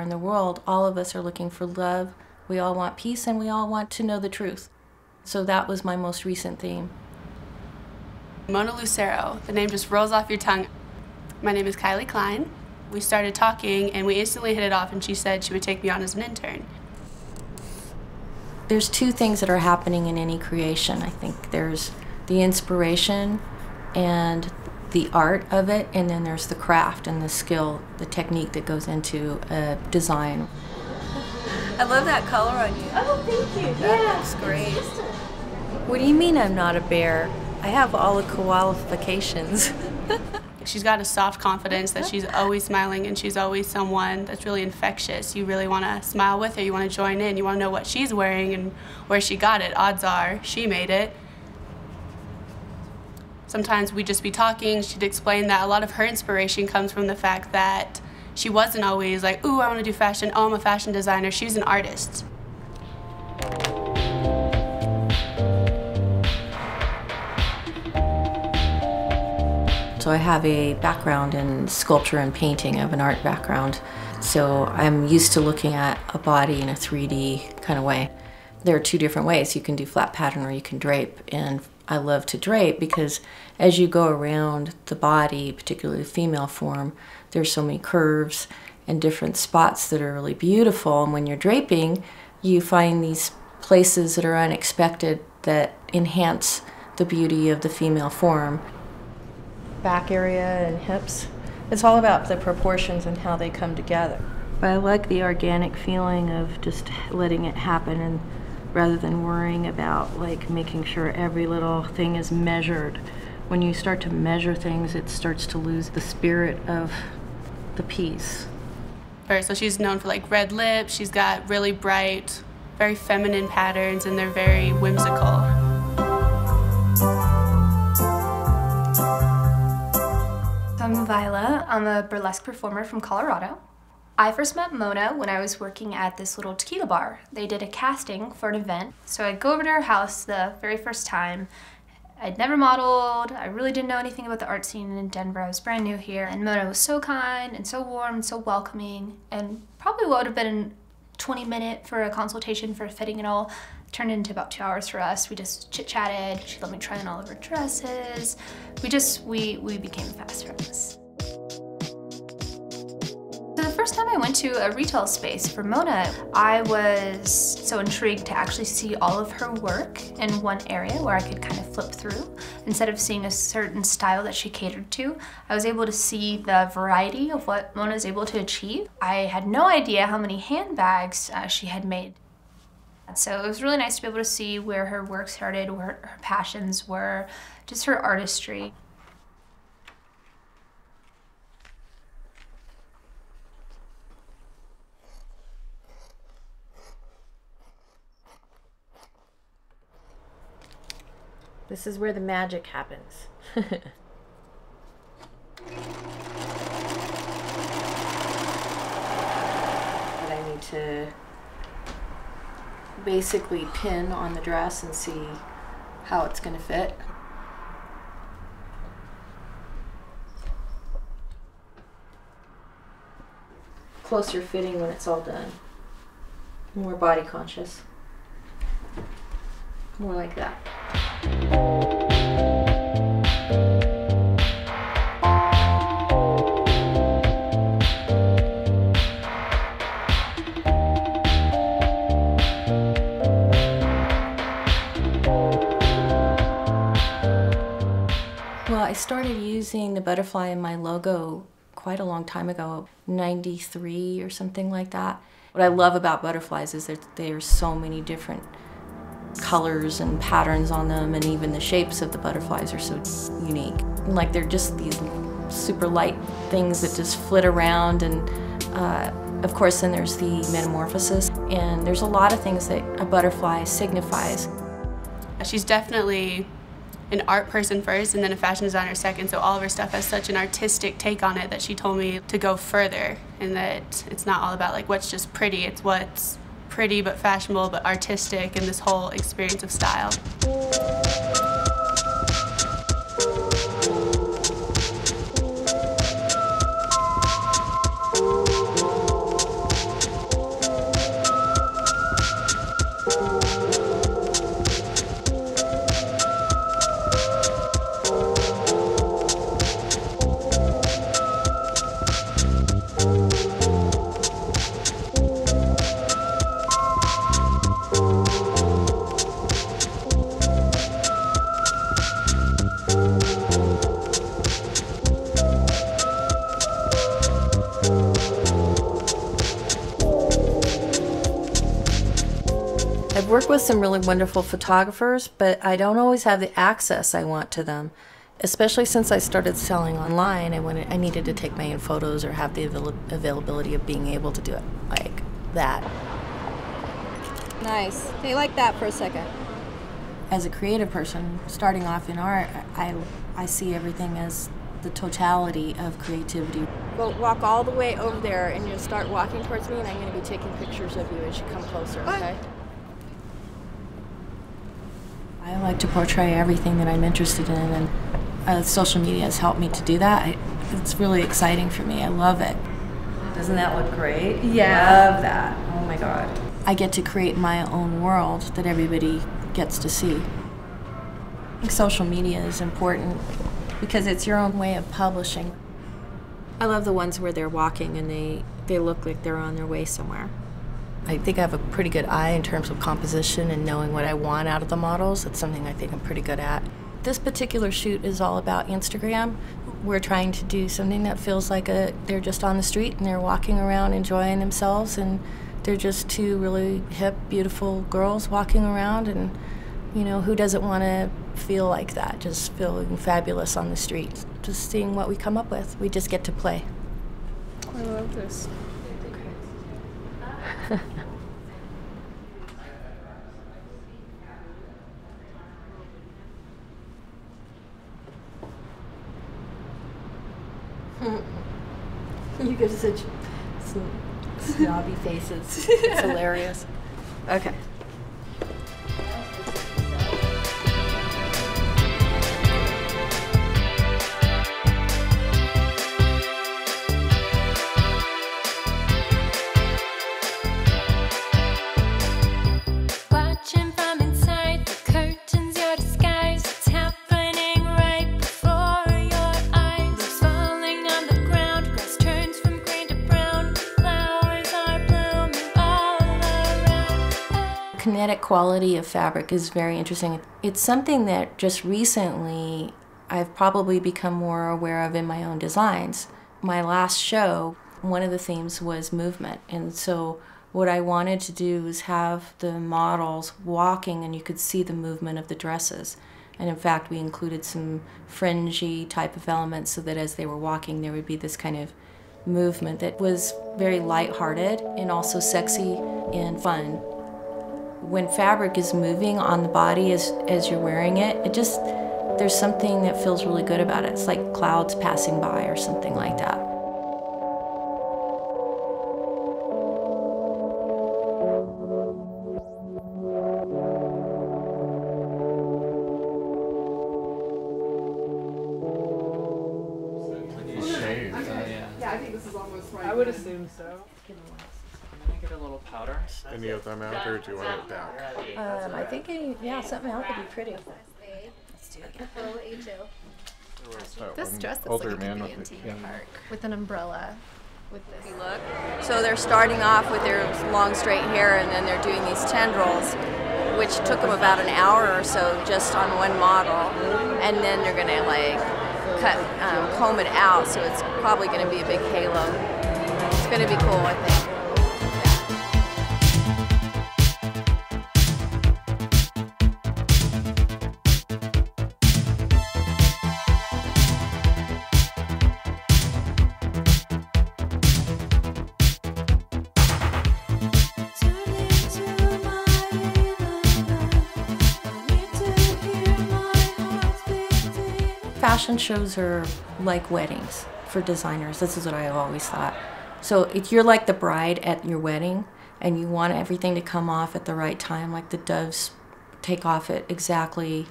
are in the world, all of us are looking for love. We all want peace, and we all want to know the truth. So that was my most recent theme. Mona Lucero, the name just rolls off your tongue. My name is Kylie Klein. We started talking, and we instantly hit it off, and she said she would take me on as an intern. There's two things that are happening in any creation, I think. There's the inspiration and the art of it, and then there's the craft and the skill, the technique that goes into design. I love that color on you. Oh, thank you. That looks great. What do you mean I'm not a bear? I have all the qualifications. She's got a soft confidence that she's always smiling, and she's always someone that's really infectious. You really want to smile with her. You want to join in. You want to know what she's wearing and where she got it. Odds are she made it. Sometimes we'd just be talking. She'd explain that a lot of her inspiration comes from the fact that she wasn't always like, ooh, I want to do fashion. Oh, I'm a fashion designer. She was an artist. So I have a background in sculpture and painting. I have an art background. So I'm used to looking at a body in a 3D kind of way. There are two different ways. You can do flat pattern or you can drape. And I love to drape because as you go around the body, particularly the female form, there's so many curves and different spots that are really beautiful. And when you're draping, you find these places that are unexpected that enhance the beauty of the female form. Back area and hips. It's all about the proportions and how they come together. But I like the organic feeling of just letting it happen, and rather than worrying about like making sure every little thing is measured. When you start to measure things, it starts to lose the spirit of the piece. So she's known for like red lips. She's got really bright, very feminine patterns, and they're very whimsical. I'm Viola. I'm a burlesque performer from Colorado. I first met Mona when I was working at this little tequila bar. They did a casting for an event, so I'd go over to her house the very first time. I'd never modeled, I really didn't know anything about the art scene in Denver, I was brand new here, and Mona was so kind and so warm and so welcoming, and probably what would have been 20 minutes for a consultation for fitting and all turned into about 2 hours for us. We just chit-chatted, she let me try on all of her dresses. We became fast friends. The first time I went to a retail space for Mona, I was so intrigued to actually see all of her work in one area where I could kind of flip through. Instead of seeing a certain style that she catered to, I was able to see the variety of what Mona is able to achieve. I had no idea how many handbags she had made. So it was really nice to be able to see where her work started, where her passions were, just her artistry. This is where the magic happens. I need to basically pin on the dress and see how it's going to fit. Closer fitting when it's all done. More body conscious. More like that. Well, I started using the butterfly in my logo quite a long time ago, 93 or something like that. What I love about butterflies is that there are so many different colors and patterns on them, and even the shapes of the butterflies are so unique. And like they're just these super light things that just flit around, and of course then there's the metamorphosis, and there's a lot of things that a butterfly signifies. She's definitely an art person first and then a fashion designer second, so all of her stuff has such an artistic take on it that she told me to go further, and that it's not all about like what's just pretty, it's what's pretty but fashionable but artistic, and this whole experience of style. with some really wonderful photographers, but I don't always have the access I want to them. Especially since I started selling online, I needed to take my own photos or have the availability of being able to do it like that. Nice. Stay like that for a second. As a creative person, starting off in art, I see everything as the totality of creativity. Well, walk all the way over there and you'll start walking towards me and I'm going to be taking pictures of you as you come closer, okay? I like to portray everything that I'm interested in, and social media has helped me to do that. It's really exciting for me. I love it. Doesn't that look great? Yeah. Love that. Oh my God. I get to create my own world that everybody gets to see. I think social media is important because it's your own way of publishing. I love the ones where they're walking and they look like they're on their way somewhere. I think I have a pretty good eye in terms of composition and knowing what I want out of the models. It's something I think I'm pretty good at. This particular shoot is all about Instagram. We're trying to do something that feels like they're just on the street and they're walking around enjoying themselves, and they're just two really hip, beautiful girls walking around, and you know, who doesn't want to feel like that, just feeling fabulous on the street. Just seeing what we come up with. We just get to play. I love this. Okay. You get such snobby faces. It's hilarious. Okay. Kinetic quality of fabric is very interesting. It's something that just recently I've probably become more aware of in my own designs. My last show, one of the themes was movement, and so what I wanted to do was have the models walking and you could see the movement of the dresses. And in fact, we included some fringy type of elements so that as they were walking there would be this kind of movement that was very lighthearted and also sexy and fun. When fabric is moving on the body as you're wearing it, there's something that feels really good about it. It's like clouds passing by or something like that. Yeah, I think this is almost right. I would assume so. Get a little powder. Any of them out, or do you want it dark? I think something out would be pretty. Let's do it again. This dress is like it could be in Tina Park with an umbrella. With this look. So they're starting off with their long straight hair, and then they're doing these tendrils, which took them about an hour or so just on one model, and then they're gonna like comb it out, so it's probably gonna be a big halo. It's gonna be cool, I think. Fashion shows are like weddings for designers. This is what I always thought. So if you're like the bride at your wedding and you want everything to come off at the right time, like the doves take off at exactly,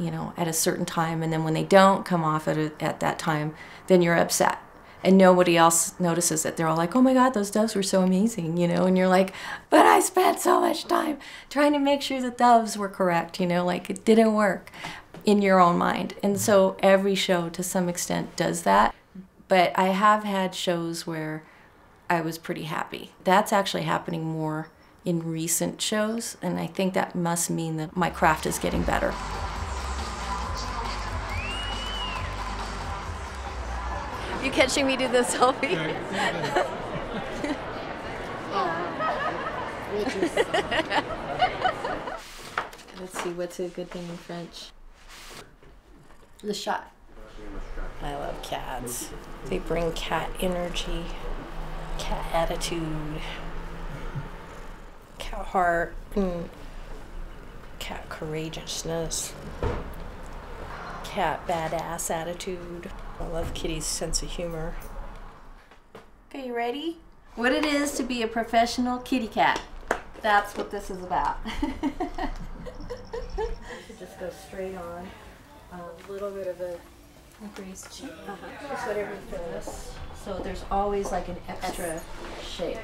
you know, at a certain time, and then when they don't come off at that time, then you're upset. And nobody else notices it. They're all like, oh my God, those doves were so amazing, you know? And you're like, but I spent so much time trying to make sure the doves were correct, you know, like it didn't work in your own mind. And so every show to some extent does that. But I have had shows where I was pretty happy. That's actually happening more in recent shows, and I think that must mean that my craft is getting better. You catching me do the selfie? Yeah. Let's see, what's a good thing in French? The chat. I love cats. They bring cat energy, cat attitude, cat heart, cat courageousness, cat badass attitude. I love Kitty's sense of humor. Okay, you ready? What it is to be a professional kitty cat. That's what this is about. I should just go straight on. A little bit of a raised cheek. Just whatever it is. So there's always like an extra shape.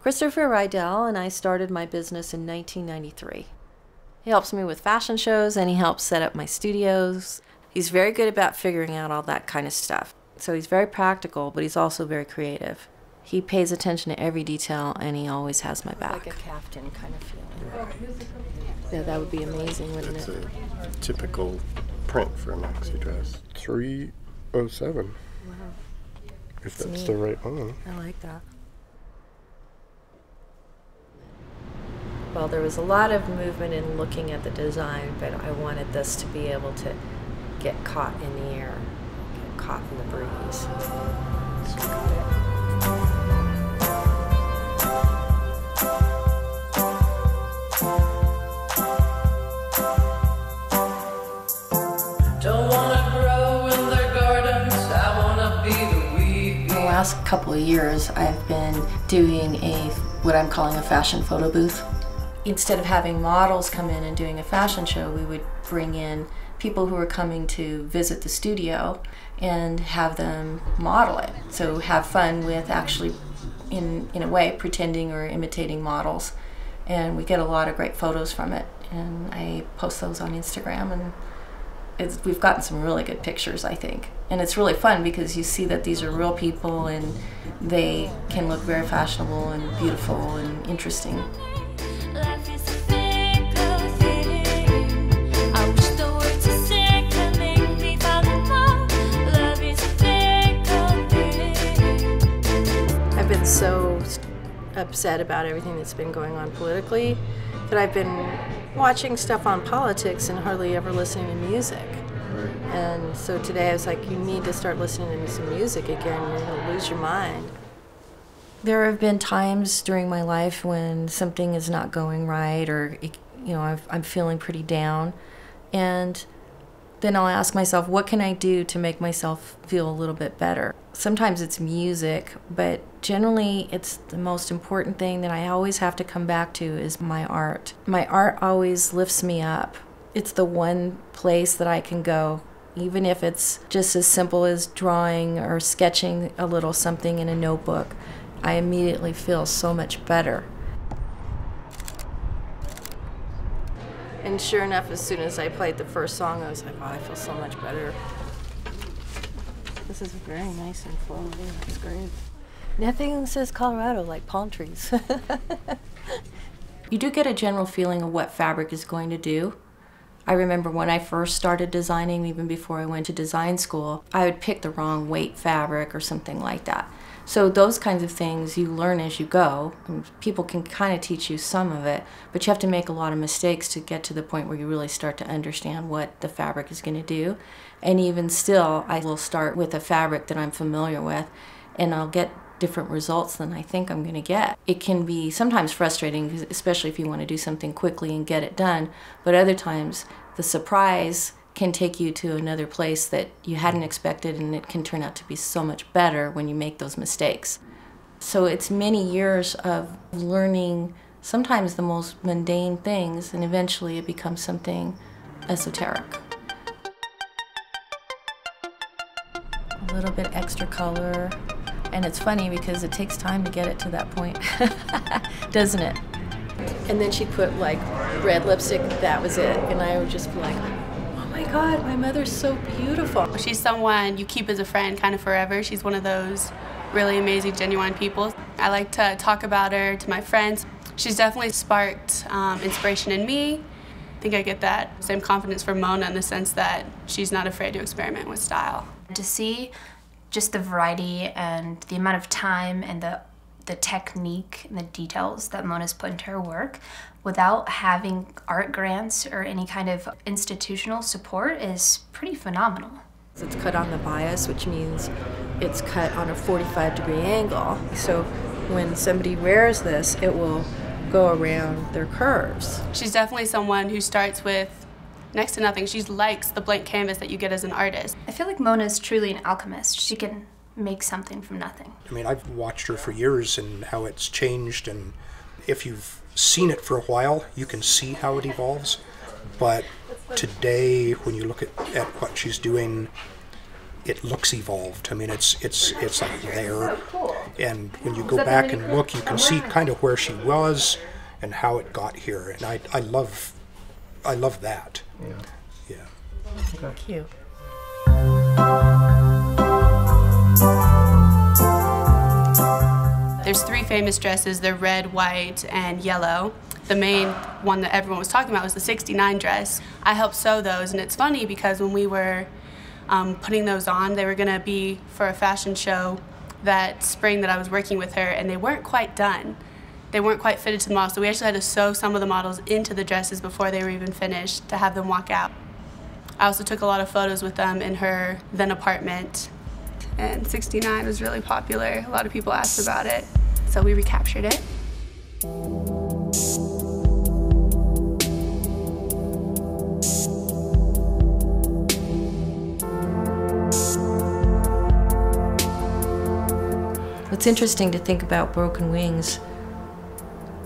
Christopher Rydell and I started my business in 1993. He helps me with fashion shows and he helps set up my studios. He's very good about figuring out all that kind of stuff. So he's very practical, but he's also very creative. He pays attention to every detail and he always has my back. Like a captain kind of feeling. Right. Yeah, that would be amazing, wouldn't it? It's a typical print for a maxi dress. 307. Wow. If that's the right one. I like that. Well, there was a lot of movement in looking at the design, but I wanted this to be able to get caught in the air, get caught in the breeze. Don't wanna grow in their gardens, I wanna be the weed. The last couple of years, I've been doing what I'm calling a fashion photo booth. Instead of having models come in and doing a fashion show, we would bring in people who are coming to visit the studio and have them model it. So have fun with actually, in a way, pretending or imitating models. And we get a lot of great photos from it. And I post those on Instagram, and we've gotten some really good pictures, I think. And it's really fun because you see that these are real people and they can look very fashionable and beautiful and interesting. I've been so upset about everything that's been going on politically that I've been watching stuff on politics and hardly ever listening to music. And so today I was like, you need to start listening to some music again, you're gonna lose your mind. There have been times during my life when something is not going right, or I'm feeling pretty down, and then I'll ask myself, what can I do to make myself feel a little bit better? Sometimes it's music, but generally it's the most important thing that I always have to come back to is my art. My art always lifts me up. It's the one place that I can go, even if it's just as simple as drawing or sketching a little something in a notebook. I immediately feel so much better. And sure enough, as soon as I played the first song, I was like, oh, I feel so much better. This is very nice and full. It's great. Nothing says Colorado like palm trees. You do get a general feeling of what fabric is going to do. I remember when I first started designing, even before I went to design school, I would pick the wrong weight fabric or something like that. So those kinds of things you learn as you go, and people can kind of teach you some of it, but you have to make a lot of mistakes to get to the point where you really start to understand what the fabric is going to do. And even still, I will start with a fabric that I'm familiar with, and I'll get different results than I think I'm going to get. It can be sometimes frustrating, especially if you want to do something quickly and get it done, but other times the surprise can take you to another place that you hadn't expected, and it can turn out to be so much better when you make those mistakes. So it's many years of learning sometimes the most mundane things, and eventually it becomes something esoteric. A little bit extra color. And it's funny because it takes time to get it to that point, doesn't it? And then she put like red lipstick, that was it. And I would just be like, oh my God, my mother's so beautiful. She's someone you keep as a friend kind of forever. She's one of those really amazing, genuine people. I like to talk about her to my friends. She's definitely sparked inspiration in me. I think I get that same confidence from Mona in the sense that she's not afraid to experiment with style. To see just the variety and the amount of time and the technique and the details that Mona's put into her work without having art grants or any kind of institutional support is pretty phenomenal. It's cut on the bias, which means it's cut on a 45-degree angle. So when somebody wears this, it will go around their curves. She's definitely someone who starts with next to nothing. She likes the blank canvas that you get as an artist. I feel like Mona is truly an alchemist. She can make something from nothing. I mean, I've watched her for years and how it's changed, and if you've seen it for a while, you can see how it evolves. But today, when you look at what she's doing, it looks evolved. I mean, it's like there. And when you go back and look, you can see kind of where she was and how it got here. And I love that. Yeah. Yeah. Okay. Cute. There's three famous dresses. They're red, white, and yellow. The main one that everyone was talking about was the 69 dress. I helped sew those, and it's funny because when we were putting those on, they were gonna be for a fashion show that spring that I was working with her, and they weren't quite done. They weren't quite fitted to the model, so we actually had to sew some of the models into the dresses before they were even finished to have them walk out. I also took a lot of photos with them in her then apartment, and 69 was really popular. A lot of people asked about it, so we recaptured it. It's interesting to think about broken wings.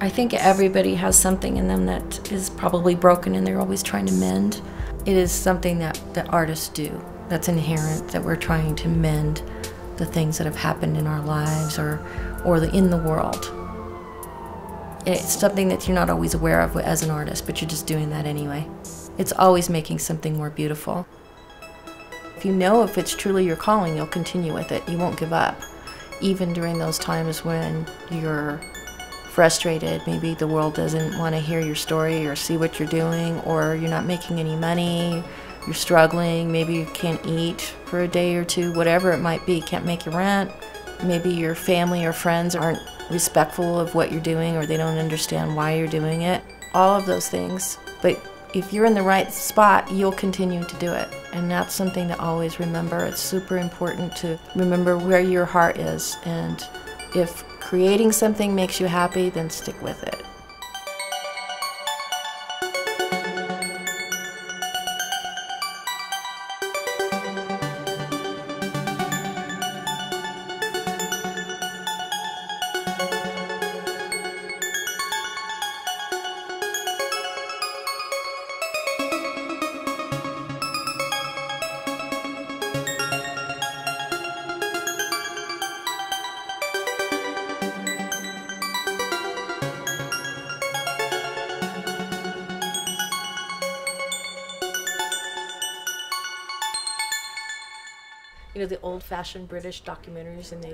I think everybody has something in them that is probably broken, and they're always trying to mend. It is something that the artists do, that's inherent, that we're trying to mend the things that have happened in our lives or in the world. It's something that you're not always aware of as an artist, but you're just doing that anyway. It's always making something more beautiful. If you know if it's truly your calling, you'll continue with it. You won't give up, even during those times when you're frustrated, maybe the world doesn't want to hear your story or see what you're doing, or you're not making any money, you're struggling, maybe you can't eat for a day or two, whatever it might be, can't make your rent, maybe your family or friends aren't respectful of what you're doing, or they don't understand why you're doing it, all of those things. But if you're in the right spot, you'll continue to do it, and that's something to always remember. It's super important to remember where your heart is, and if creating something makes you happy, then stick with it. You know, the old-fashioned British documentaries, and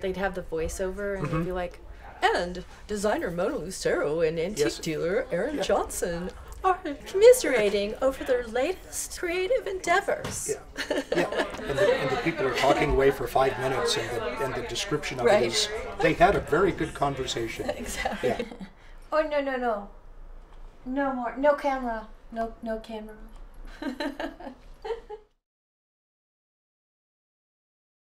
they'd have the voiceover, and they'd be like, and designer Mona Lucero and antique dealer Aaron Johnson are commiserating over their latest creative endeavors. Yeah, yeah. And the people are talking away for 5 minutes, and the description of it is, they had a very good conversation. Exactly. Yeah. Oh, no, no, no. No more. No camera. No, no camera.